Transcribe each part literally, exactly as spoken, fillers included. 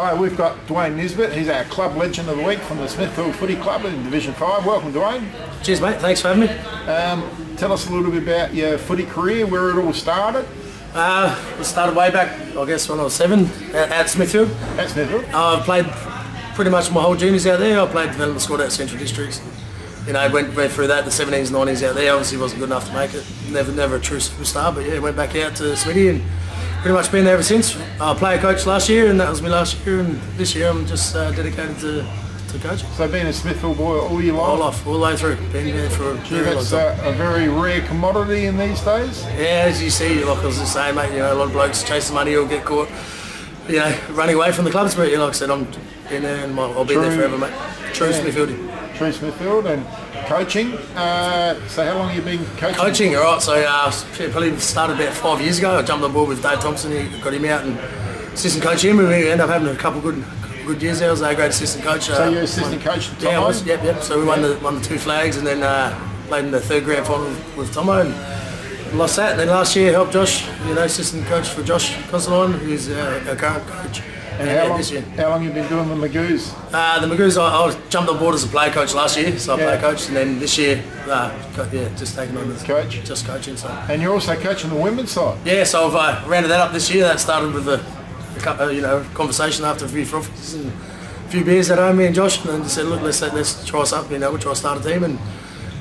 Hi, we've got Dwayne Nisbet. He's our club legend of the week from the Smithfield Footy Club in Division five. Welcome, Dwayne. Cheers, mate. Thanks for having me. Um, tell us a little bit about your footy career, where it all started. Uh, it started way back, I guess, when I was seven, at, at Smithfield. At Smithfield? I've played pretty much my whole juniors out there. I played development squad at Central Districts. You know, went, went through that, the seventeens, nineteens out there. Obviously wasn't good enough to make it. Never never a true superstar, but yeah, went back out to Smitty and pretty much been there ever since. I played coach last year, and that was my last year, and this year I'm just uh, dedicated to, to coaching. So being a Smithfield boy all your life? All life, all the way through. Been there for a very long time. That's a very rare commodity in these days? Yeah, as you see, like I was just saying, mate, you know, a lot of blokes chasing money or get caught, you know, running away from the clubs, but you know, like I said, I'm in there and I'll be true, there forever, mate. True yeah. Smithfield. True Smithfield and coaching. Uh, so how long have you been coaching? Coaching, all right. So uh, probably started about five years ago. I jumped on board with Dave Thompson. He got him out and assistant coach him, and we ended up having a couple good good years there. I was our great assistant coach. So uh, you're assistant won, coach at Tomo? Yeah, I was, yep, yep. So we won the, won the two flags, and then uh, played in the third grand final with, with Tomo and lost that. And then last year helped Josh, you know, assistant coach for Josh Consoline, who's uh, our current coach. And how long, how long have you been doing the Magoos? Uh, the Magoos, I, I jumped on board as a player coach last year, so I yeah. play coach, and then this year, uh, yeah, just taking on as coach. Just coaching. So. And you're also coaching the women's side. Yeah, so I've uh, rounded that up this year. That started with a, a couple, you know, conversation after a few trophies and a few beers at home, me and Josh, and just said, look, let's let's try us up. You know, we'll try to start a team and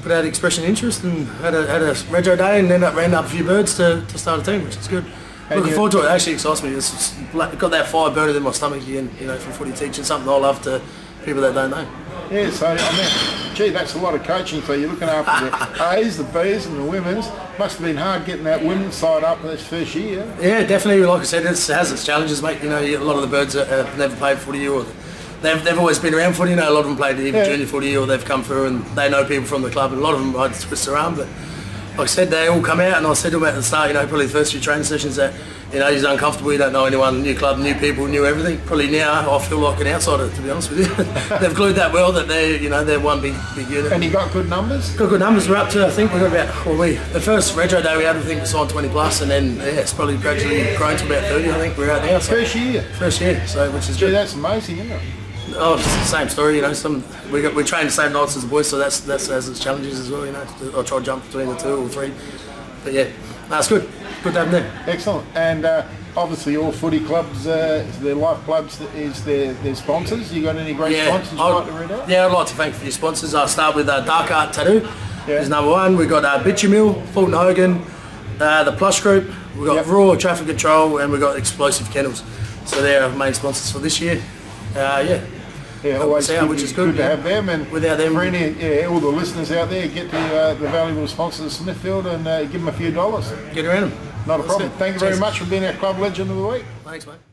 put out expression interest, and had a had a rego day, and then I ran up a few birds to to start a team, which is good. And looking forward to it. It actually excites me. It's got that fire burning in my stomach again, you know, from footy teaching, something I love to people that don't know. Yeah, so, I mean, gee, that's a lot of coaching. So you're looking after the A's, the B's and the women's. Must have been hard getting that women's side up this first year. Yeah, definitely. Like I said, it has its challenges, mate. You know, a lot of the birds have never played footy or they've, they've always been around footy. You know, a lot of them played even yeah. junior footy or they've come through and they know people from the club. And a lot of them I'd twist their arm, but... Like I said, they all come out, and I said to them at the start, you know, probably the first few training sessions that, you know, he's uncomfortable, you don't know anyone, new club, new people, new everything. Probably now I feel like an outsider, to be honest with you. They've glued that well that they're, you know, they're one big, big unit. And you got good numbers? Got good numbers. We're up to, I think we've got about, well, we, the first retro day we had, I think we signed twenty plus, and then, yeah, it's probably gradually grown to about thirty, I think we're out now. So. First year? First year, so, which is good. Gee, that's amazing, isn't it? Oh, it's the same story, you know. Some we got, we train the same nights as the boys, so that's that's has its challenges as well, you know. I try to jump between the two or three, but yeah, that's no, good. Good to have them there. Excellent. And uh, obviously, all footy clubs, uh, their life clubs, is their their sponsors. You got any great yeah, sponsors you'd like to read out? Yeah, I'd like to thank for your sponsors. I'll start with uh, Dark Art Tattoo. Yeah. Is number one. We got uh, Beechy Mill, Fulton Hogan, uh, the Plush Group. We got yep. Royal Traffic Control, and we got Explosive Kennels. So they're our main sponsors for this year. Uh, yeah. Yeah, always out, which is good, good to yeah. have them, and without them, for any, yeah, all the listeners out there, get the uh, the valuable sponsors of Smithfield and uh, give them a few dollars. Get around them. Not a That's problem. It. Thank you very much for being our club legend of the week. Thanks, mate.